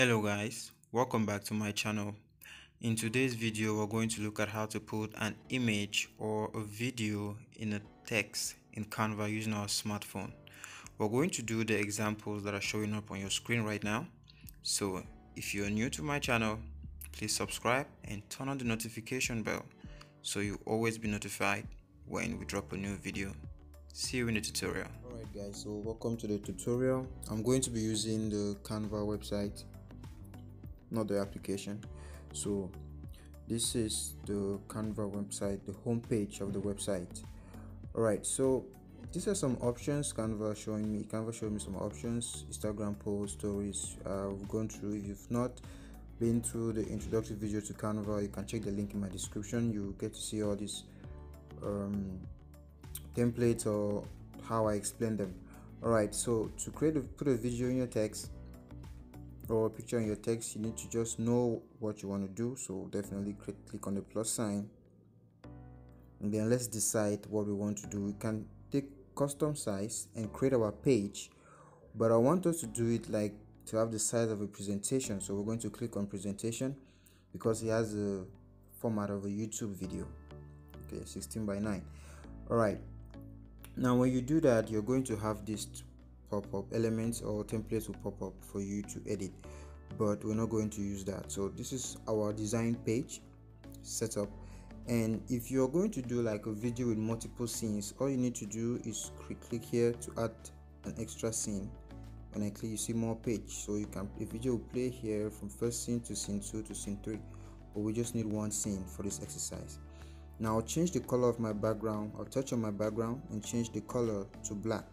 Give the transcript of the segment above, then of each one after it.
Hello guys, welcome back to my channel. In today's video we're going to look at how to put an image or a video in a text in Canva using our smartphone. We're going to do the examples that are showing up on your screen right now. So if you're new to my channel, please subscribe and turn on the notification bell so you'll always be notified when we drop a new video. See you in the tutorial. Alright guys, so welcome to the tutorial. I'm going to be using the Canva website, not the application. So this is the Canva website, the home page of the website. All right, so these are some options Canva showed me some options: Instagram post, stories. We've gone through. If you've not been through the introductory video to Canva, you can check the link in my description. You get to see all these templates or how I explain them. All right, so to put a video in your text or a picture in your text, you need to just know what you want to do. So definitely click on the plus sign, and then let's decide what we want to do. We can take custom size and create our page, but I want us to do it like to have the size of a presentation. So we're going to click on presentation because it has a format of a YouTube video. Okay, 16:9. All right, now when you do that, you're going to have this pop-up elements or templates will pop up for you to edit, but we're not going to use that. So this is our design page setup, and if you're going to do like a video with multiple scenes, all you need to do is click here to add an extra scene. When I click, you see more page, so you can the video will play here from first scene to scene 2 to scene 3, but we just need one scene for this exercise. Now I'll change the color of my background. I'll touch on my background and change the color to black.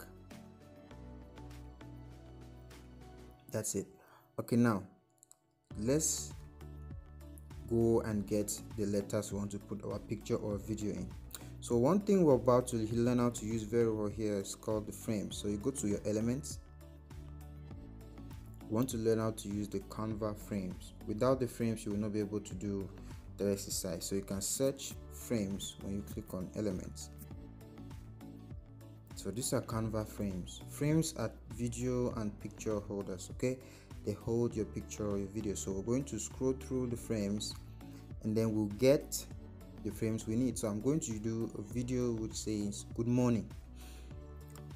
That's it. Okay, now let's go and get the letters we want to put our picture or video in. So one thing we're about to learn how to use very well here is called the frame. So you go to your elements. You want to learn how to use the Canva frames. Without the frames, you will not be able to do the exercise. So you can search frames when you click on elements. So these are Canva frames. Frames are video and picture holders. Okay, they hold your picture or your video. So we're going to scroll through the frames, and then we'll get the frames we need. So I'm going to do a video which says good morning.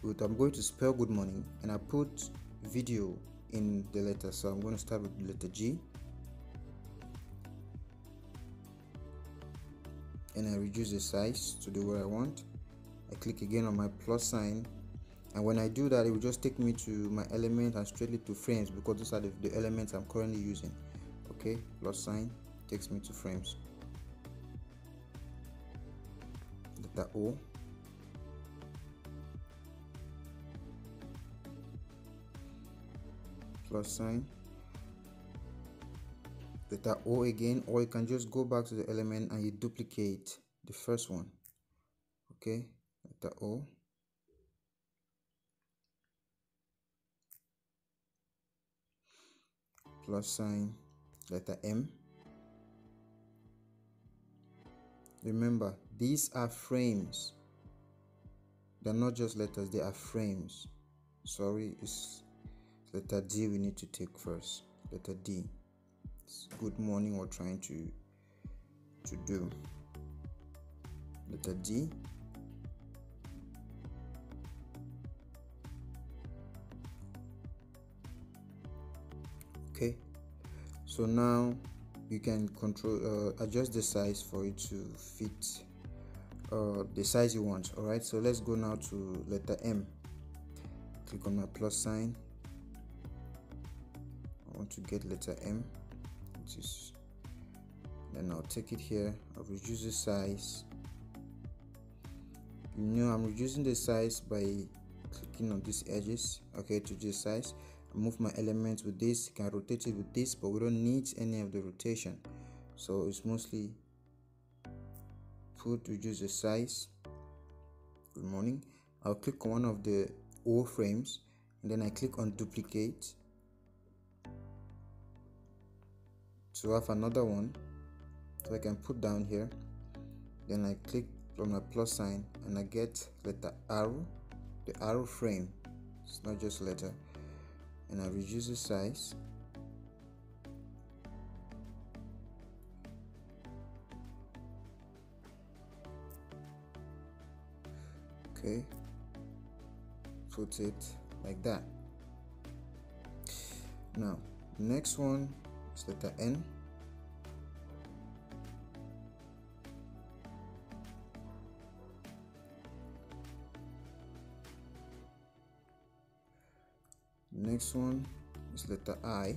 I'm going to spell good morning, and I put video in the letter. So I'm going to start with the letter G, and I reduce the size to do what I want. I click again on my plus sign, and when I do that, it will just take me to my element and straightly to frames, because those are the elements I'm currently using. Okay, plus sign takes me to frames. Letter O. Plus sign. Letter O again, or you can just go back to the element and you duplicate the first one. Okay. Letter O, plus sign, letter M. Remember, these are frames. They're not just letters, they are frames. Sorry, it's letter D we need to take first. Letter D. It's good morning we're trying to do. Letter D. Okay, so now you can control adjust the size for it to fit the size you want. All right, so let's go now to letter M. Click on my plus sign. I want to get letter M, which is, then I'll take it here. I'll reduce the size. You know, I'm reducing the size by clicking on these edges. Okay, to this size. Move my elements with this, can rotate it with this, but we don't need any of the rotation. So it's mostly reduce the size. Good morning. I'll click on one of the O frames, and then I click on duplicate to have another one that I can put down here. Then I click on the plus sign, and I get letter R, the arrow frame. It's not just letter. And I reduce the size. Okay, put it like that. Now next one is letter N. Next one is letter I.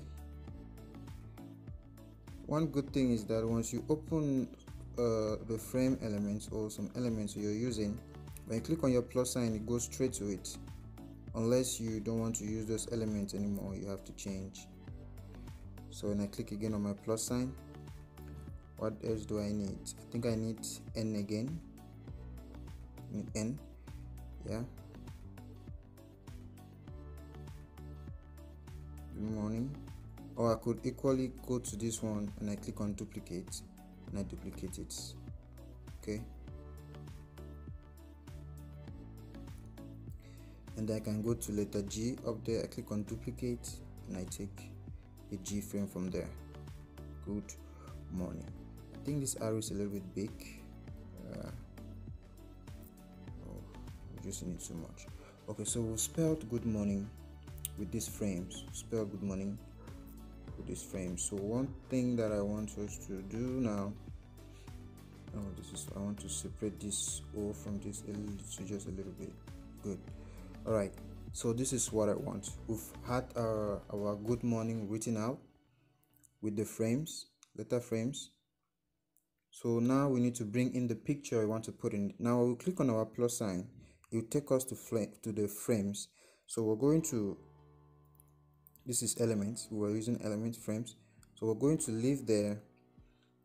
One good thing is that once you open the frame elements or some elements you're using, when you click on your plus sign, it goes straight to it, unless you don't want to use those elements anymore, you have to change. So when I click again on my plus sign, what else do I need? I think I need N again. I need N, yeah. Good morning. Or I could equally go to this one and I click on duplicate and I duplicate it. Okay, and I can go to letter G up there. I click on duplicate and I take a G frame from there. Good morning. I think this arrow is a little bit big. Oh, reducing it too much. Okay, so we've spelled good morning with these frames. Spell good morning with this frame. So one thing that I want us to do now, I want to separate this O from this L just a little bit. Good. All right, so this is what I want. We've had our good morning written out with the frames, letter frames. So now we need to bring in the picture we want to put in. Now we'll click on our plus sign. It will take us to the frames. So we're going to, this is elements, we were using element frames, so we're going to leave there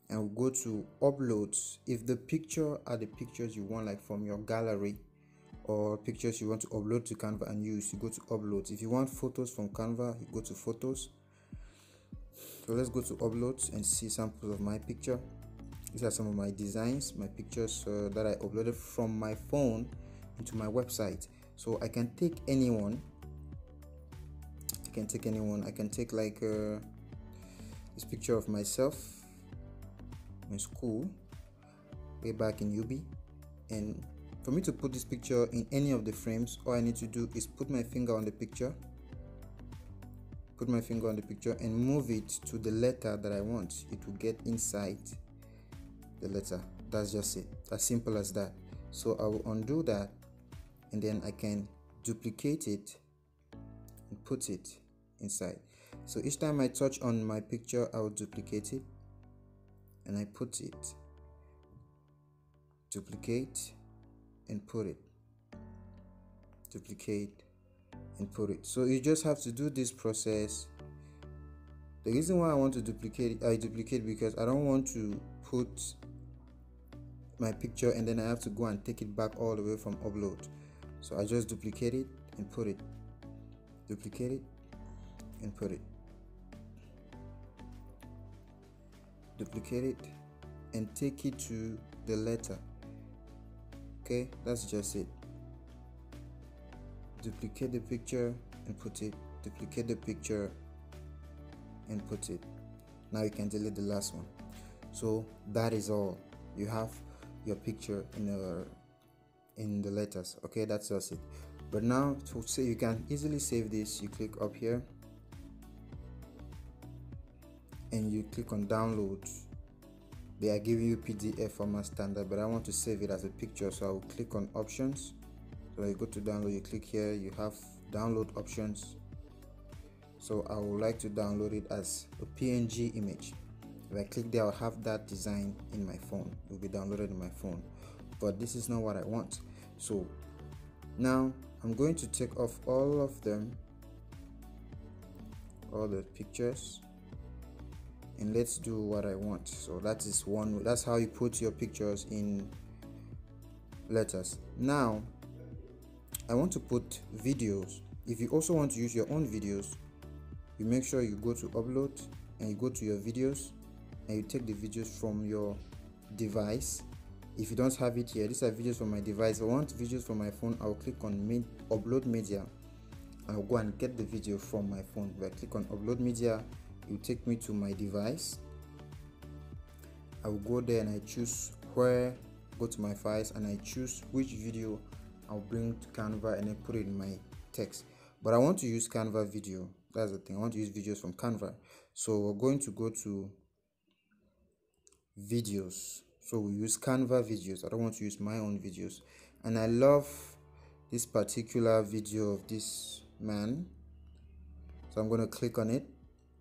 and we'll go to uploads. If the picture are the pictures you want, like from your gallery or pictures you want to upload to Canva and use, you go to uploads. If you want photos from Canva, you go to photos. So let's go to uploads and see samples of my picture. These are some of my designs, my pictures that I uploaded from my phone into my website. So I can take anyone. I can take like this picture of myself in school way back in UB, and for me to put this picture in any of the frames, all I need to do is put my finger on the picture, and move it to the letter that I want. It will get inside the letter. That's just it, as simple as that. So I will undo that and then I can duplicate it and put it inside. So each time I touch on my picture, I will duplicate it and I put it, duplicate and put it, duplicate and put it. So you just have to do this process. The reason why I want to duplicate, I duplicate because I don't want to put my picture and then I have to go and take it back all the way from upload. So I just duplicate it and put it, duplicate it and put it, duplicate it and take it to the letter. Okay, that's just it. Duplicate the picture and put it, duplicate the picture and put it. Now you can delete the last one. So that is all. You have your picture in the letters. Okay, that's just it. But now to say you can easily save this, you click up here and you click on download. They are giving you PDF format standard, but I want to save it as a picture, so I will click on options. So when you go to download, you click here, you have download options. So I would like to download it as a PNG image. If I click there, I'll have that design in my phone. It will be downloaded in my phone, but this is not what I want. So now I'm going to take off all of them, all the pictures, and let's do what I want. So that is one, that's how you put your pictures in letters. Now I want to put videos. If you also want to use your own videos, you make sure you go to upload and you go to your videos and you take the videos from your device. If you don't have it here, these are videos from my device. If I want videos from my phone, I'll click on upload media. I'll go and get the video from my phone. If I click on upload media, it will take me to my device. I will go there and I choose where, go to my files and I choose which video I'll bring to Canva and then put it in my text. But I want to use Canva video. That's the thing. I want to use videos from Canva. So we're going to go to videos. So we use Canva videos. I don't want to use my own videos. And I love this particular video of this man. So I'm going to click on it.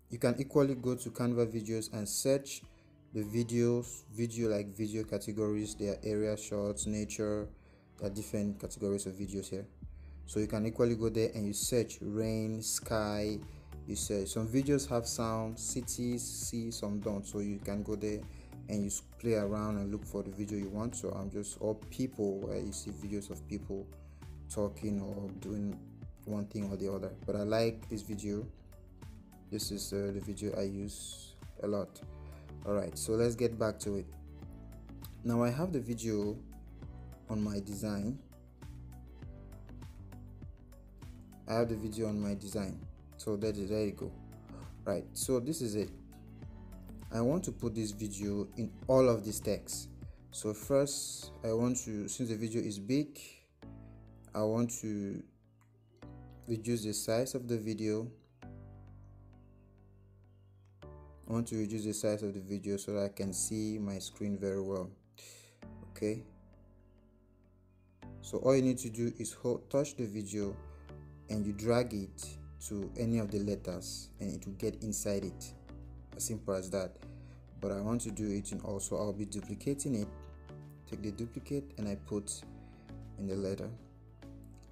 You can equally go to Canva videos and search the videos, video categories. There are area, shots, nature. There are different categories of videos here. So you can equally go there and you search rain, sky. You search, some videos have sound, cities, sea, some don't. So you can go there and you play around and look for the video you want. So I'm just all people, where you see videos of people talking or doing one thing or the other. But I like this video. This is the video I use a lot. All right, so let's get back to it. Now I have the video on my design. So there you go. Right, so this is it. I want to put this video in all of this text. So first, I want to, since the video is big, I want to reduce the size of the video. I want to reduce the size of the video so that I can see my screen very well. Okay. So all you need to do is hold, touch the video and you drag it to any of the letters and it will get inside it. As simple as that. But I want to do it, and also I'll be duplicating it. Take the duplicate and I put in the letter.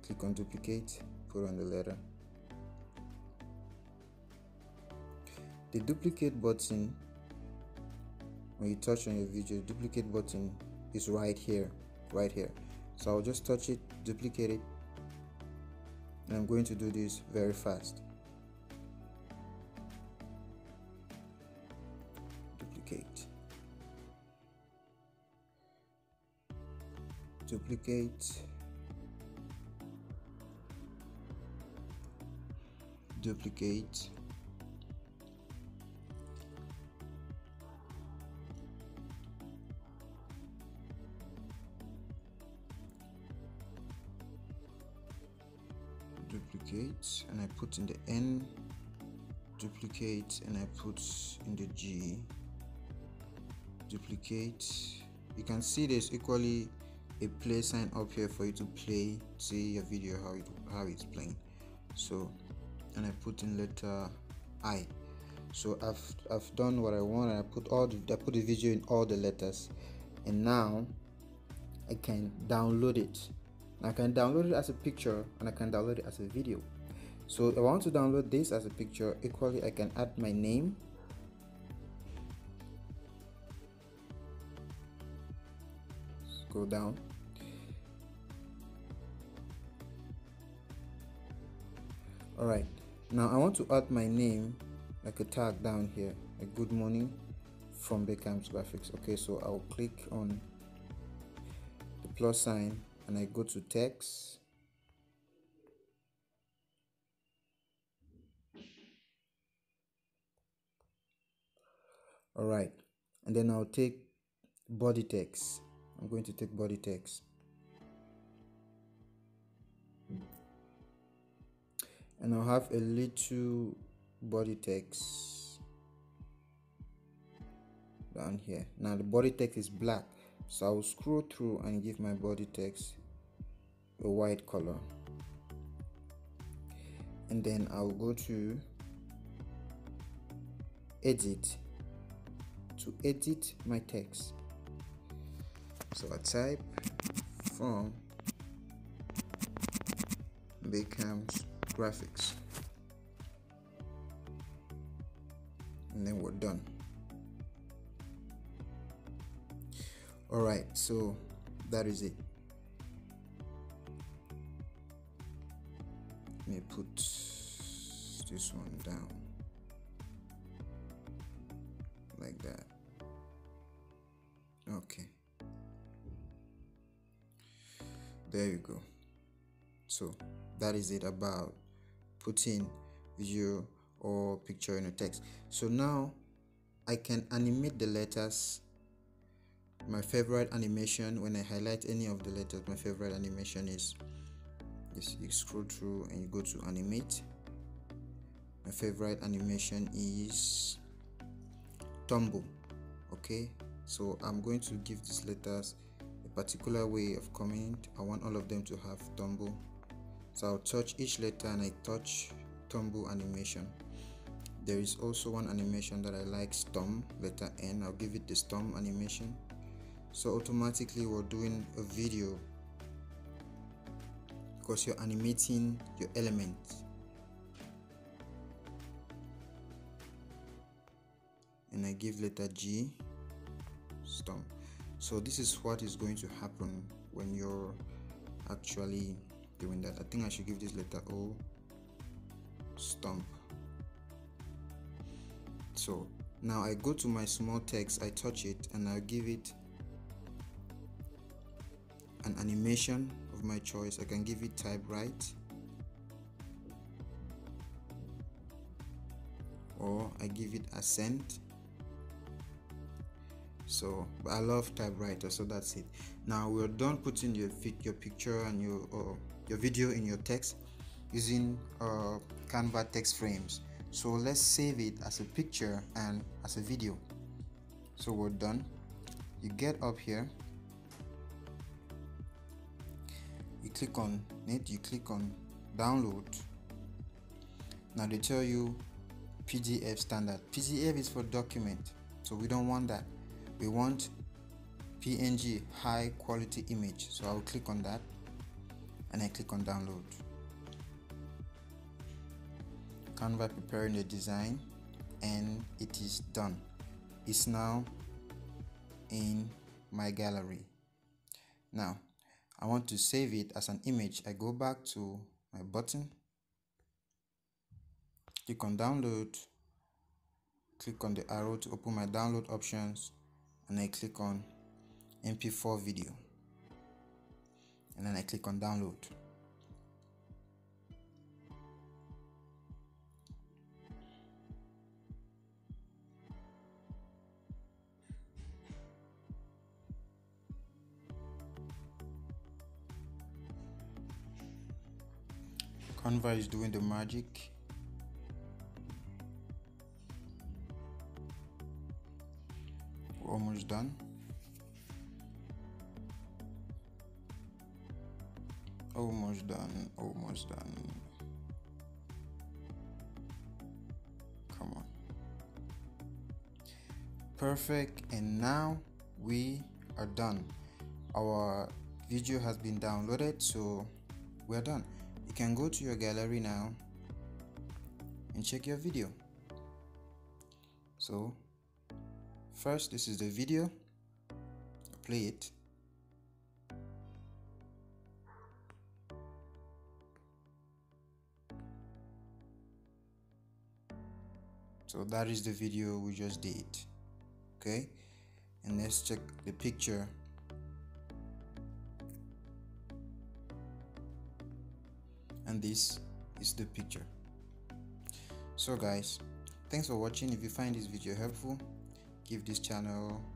Click on duplicate, put on the letter. The duplicate button, when you touch on your video, the duplicate button is right here. So I'll just touch it, duplicate it, and I'm going to do this very fast. Duplicate, duplicate. And I put in the N, duplicate, and I put in the G, duplicate. You can see there's equally a play sign up here for you to play, see your video how it's playing. So, and I put in letter I. So I've done what I want. And I put I put the video in all the letters, and now I can download it. I can download it as a picture and I can download it as a video. So I want to download this as a picture. Equally, I can add my name. Scroll down. All right, now I want to add my name like a tag down here, like good morning from Mbekam's Graphics. Okay, so I'll click on the plus sign and I go to text. All right, and then I'll take body text. I'm going to take body text. And I'll have a little body text down here. Now the body text is black. So I will scroll through and give my body text a white color, and then I'll go to edit to edit my text. So I type from Mbekam's Graphics, and then we're done. All right, so that is it. Let me put this one down like that. Okay, there you go. So that is it about putting video or picture in a text. So now I can animate the letters My favorite animation, when I highlight any of the letters, my favorite animation is you scroll through and you go to animate. My favorite animation is tumble. Okay, so I'm going to give these letters a particular way of comment. I want all of them to have tumble, so I'll touch each letter and I touch tumble animation. There is also one animation that I like, storm, letter N. I'll give it the storm animation. So automatically we're doing a video because you're animating your element. And I give letter G, storm. So this is what is going to happen when you're actually doing that. I think I should give this letter O, stomp. So now I go to my small text, I touch it, and I'll give it an animation of my choice. I can give it typewrite, or I give it ascent. So I love typewriter, so that's it. Now we're done putting your picture and your video in your text using Canva text frames. So let's save it as a picture and as a video. So we're done. You get up here, you click on it, you click on download. Now they tell you PDF standard. PDF is for document, so we don't want that. We want PNG, high quality image. So I'll click on that and I click on download. Canva preparing the design, and it is done. It's now in my gallery. Now I want to save it as an image. I go back to my button, click on download, click on the arrow to open my download options, and I click on MP4 video, and then I click on download. Canva is doing the magic. We're almost done. Almost done, almost done. Come on. Perfect, and now we are done. Our video has been downloaded, so we're done. You can go to your gallery now and check your video. So first, this is the video. Play it. So that is the video we just did. Okay, and let's check the picture. And this is the picture. So guys, thanks for watching. If you find this video helpful, give this channel